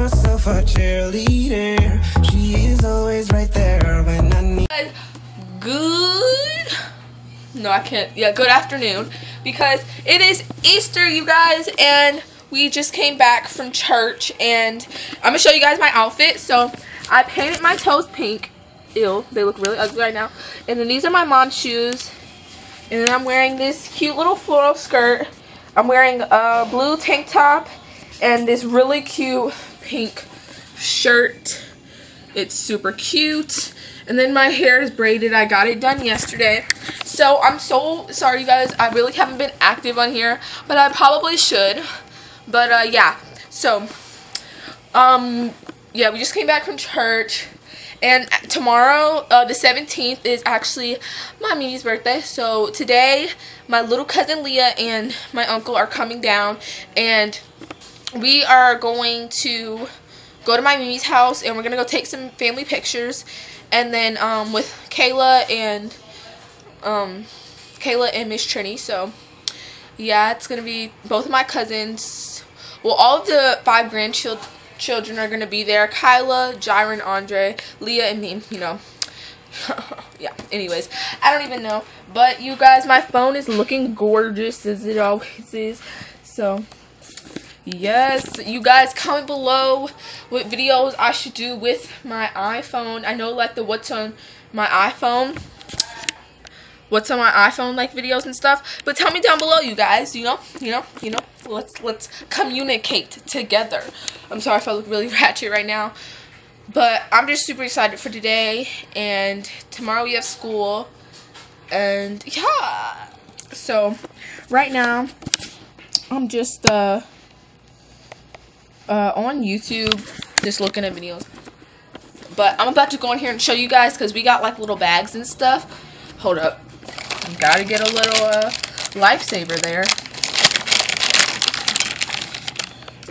myself a cheerleader. She is always right there when I need. Good. No, I can't. Yeah, good afternoon. Because it is Easter, you guys, and we just came back from church, and I'm going to show you guys my outfit. So, I painted my toes pink. Ew, they look really ugly right now. And then these are my mom's shoes. And then I'm wearing this cute little floral skirt. I'm wearing a blue tank top and this really cute pink shirt. It's super cute. And then my hair is braided. I got it done yesterday. So, I'm so sorry, you guys. I really haven't been active on here, but I probably should. But, yeah, so, yeah, we just came back from church, and tomorrow, the 17th, is actually my Mimi's birthday. So, today, my little cousin Leah and my uncle are coming down, and we are going to go to my Mimi's house, and we're going to go take some family pictures, and then, with Kayla and Miss Trini, so... yeah, it's gonna be both of my cousins. Well, all of the 5 grandchildren are gonna be there: Kyla, Jiren, Andre, Leah, and me. You know, yeah. Anyways, I don't even know. But you guys, my phone is looking gorgeous as it always is. So, yes, you guys, comment below what videos I should do with my iPhone. I know, like, the what's on my iPhone. What's on my iPhone, like, videos and stuff. But tell me down below, you guys. You know. Let's communicate together. I'm sorry if I look really ratchet right now, but I'm just super excited for today. And tomorrow we have school. And yeah. So right now, I'm just on YouTube, just looking at videos. But I'm about to go in here and show you guys because we got, like, little bags and stuff. Hold up. Gotta get a little lifesaver there.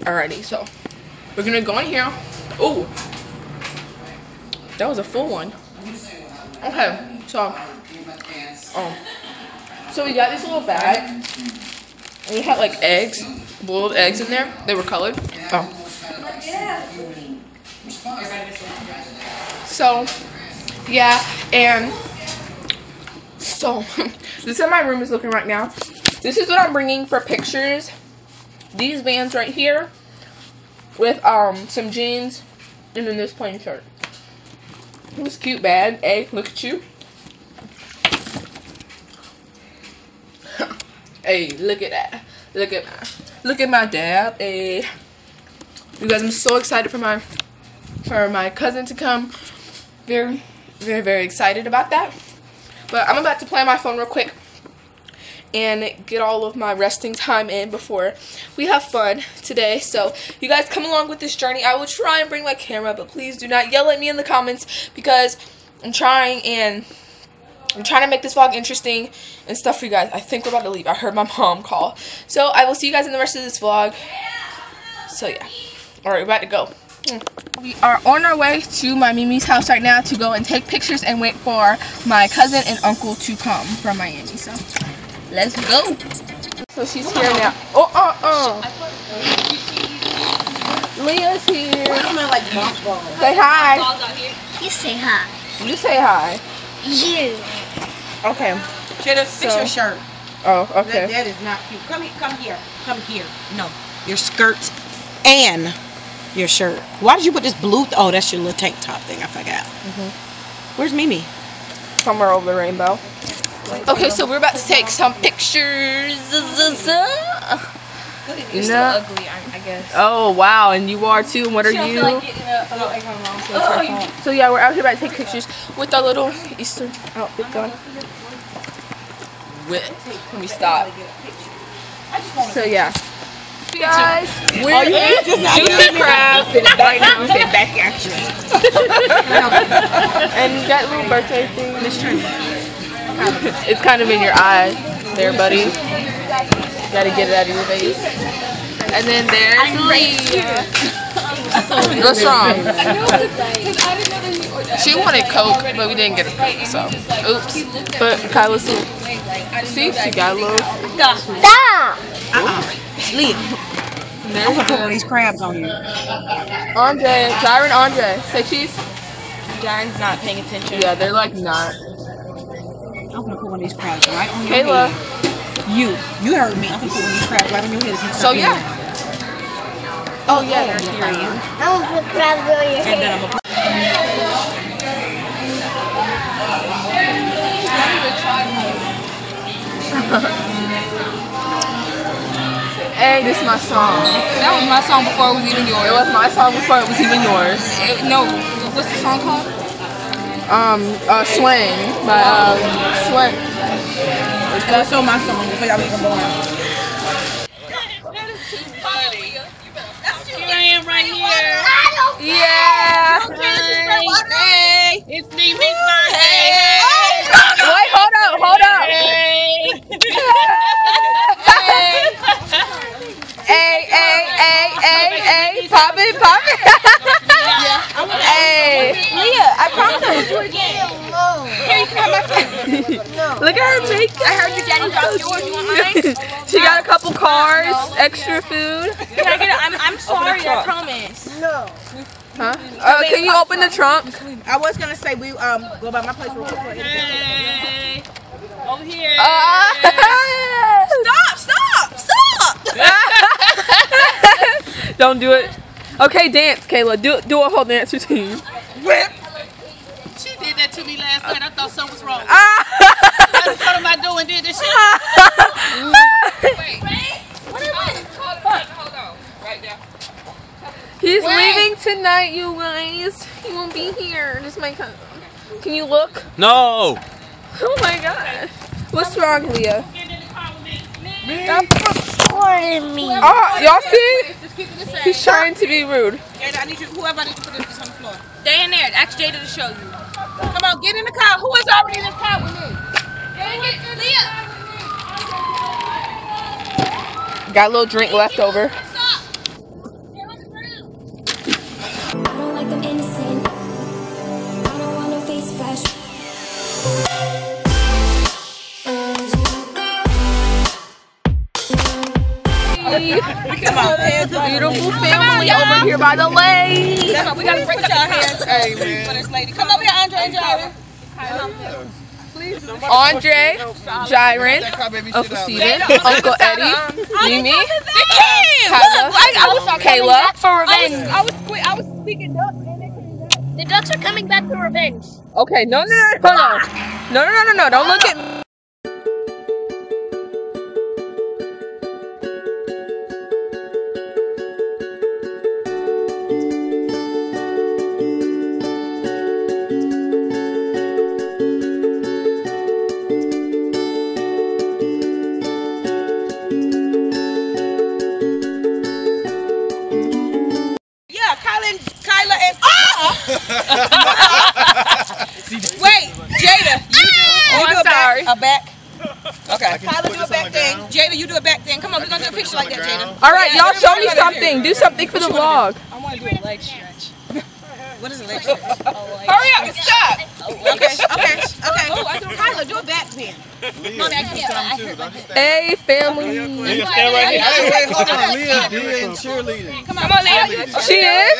Alrighty, so we're gonna go in here. Ooh, that was a full one. Okay, so so we got this little bag. We had, like, eggs, boiled eggs in there. They were colored. Oh. So yeah, and. So, this is how my room is looking right now. This is what I'm bringing for pictures. These bands right here with some jeans and then this plain shirt. This cute bag. Hey, look at you. Hey, look at that. Look at my dad. Hey, you guys, I'm so excited for my cousin to come. Very, very, very excited about that. But I'm about to play on my phone real quick and get all of my resting time in before we have fun today. So, you guys, come along with this journey. I will try and bring my camera, but please do not yell at me in the comments because I'm trying to make this vlog interesting and stuff for you guys. I think we're about to leave. I heard my mom call. So, I will see you guys in the rest of this vlog. So, yeah. Alright, we're about to go. We are on our way to my Mimi's house right now to go and take pictures and wait for my cousin and uncle to come from Miami. So, let's go. So, she's here now. Leah's here. Say hi. You say hi. You say hi. You. Okay. Jada, fix your shirt. Oh, okay. That is not cute. Come here. Come here. Come here. No. Your skirt and... your shirt. Why did you put this blue? Oh, that's your little tank top thing. I forgot. Where's Mimi? Somewhere over the rainbow. Okay, so we're about to take some pictures. You're so ugly, I guess. Oh, wow. And you are too. And what are you? So, yeah, we're out here about to take pictures with our little Easter outfit going. Let me stop. So, yeah. Guys, we're at Juicy Crab right now. Back at you. And that little birthday thing. It's kind of in your eye there, buddy. You gotta get it out of your face. And then there's Leah. What's wrong? She wanted Coke, but we didn't get a Coke, so oops. But Kyla, see, she got a little. Stop. Leah. I'm gonna put one of these crabs on you. Andre, Jiren, Andre, say cheese. Jiren's not paying attention. Yeah, they're like not. I'm gonna put one of these crabs right on your Kayla. Head. You heard me. I'm gonna put one of these crabs right on your head. So yeah. Oh yeah, they're here. I'm gonna put crabs on your head. And then I'm gonna put hey, this is my song. That was my song before it was even yours. It was my song before it was even yours. No, what's the song called? Swing by Swing. That was so my song before y'all was even born. That's here I am right here. Yeah. Hey, it's me, Big Bird. Hey. Wait, hold up, hold up. Hey, pop it, pop it. Hey, Leah, I promise I will do it again. Here, you can have my phone. Look at her, Jake. I heard your daddy dropped yours. You want mine? She got a couple cars, extra food. Can I get it? I'm sorry, I promise. No. Huh? Can you open the trunk? I was gonna say we go by my place real quick. Hey, over here. Stop! Don't do it. Okay, dance, Kayla. Do a whole dance routine. Whip. She did that to me last night. I thought something was wrong. I told him I do and did this shit. Wait. What is it? Hold on. Right now. He's leaving tonight, you guys. He won't be here. Just my cousin. Can you look? No. Oh my God. What's wrong, Leah? Stop recording me. Oh, y'all see? He's trying to be rude. Jada, I need you. Whoever I need you to put this on the floor. Stay in there. Ask Jada to show you. Come on, get in the car. Who is already in the car with me? Get Leah. Got a little drink left over. It's a beautiful family over here by the lake. We gotta break up our hands. Hey, man. Come over here, Andre and Jiren. Andre, Jiren, Uncle Steven, Uncle Eddie, Mimi, Kayla, for revenge. I was speaking ducks, and they came back. The ducks are coming back for revenge. Okay, no, hold on. No, don't look at me. Wait, Jada, you do a back. Okay. Kyla, do a back thing. Ground. Jada, you do a back thing. Come on, we're gonna do a picture like that, Jada. All right, y'all show me something. Do something for the vlog. I want to do a leg stretch. What is a leg stretch? Hurry up and stop. Okay. Oh, Kyla, do a back pin. Hey, family. Leah, stand right here. Hey, hold on. Leah, doing cheerleading. Come on, Leah. She is?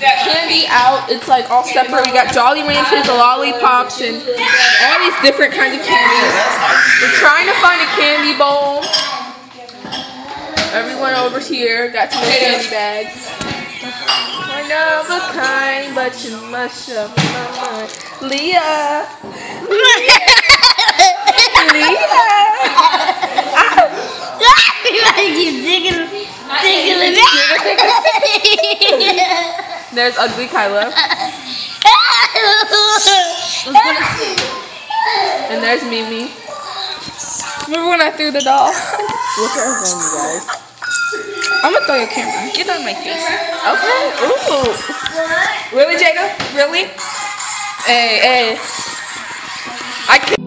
Candy out, it's like all separate. We got Jolly Ranchers, lollipops, and all these different kinds of candies. We're trying to find a candy bowl. Everyone over here got some candy bags. One of a kind, but you must have my mind. Leah! Leah! There's ugly Kyla. And there's Mimi. Remember when I threw the doll? Look at her phone, you guys. I'm gonna throw your camera. Get on my face. Okay. Ooh. Really, Jacob? Really? Hey. I can't.